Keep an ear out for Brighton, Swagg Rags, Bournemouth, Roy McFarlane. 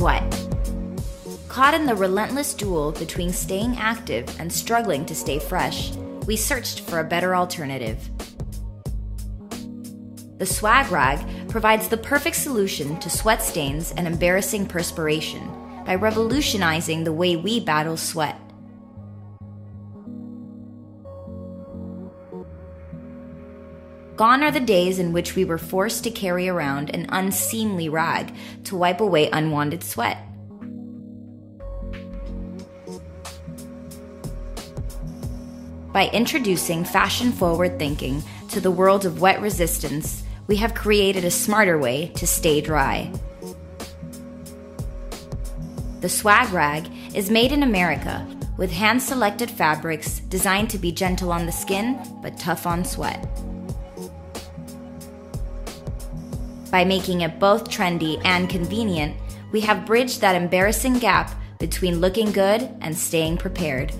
what? Caught in the relentless duel between staying active and struggling to stay fresh, we searched for a better alternative. The Swagg Rag provides the perfect solution to sweat stains and embarrassing perspiration by revolutionizing the way we battle sweat. Gone are the days in which we were forced to carry around an unseemly rag to wipe away unwanted sweat. By introducing fashion-forward thinking to the world of wet resistance, we have created a smarter way to stay dry. The Swagg Rag is made in America with hand-selected fabrics designed to be gentle on the skin but tough on sweat. By making it both trendy and convenient, we have bridged that embarrassing gap between looking good and staying prepared.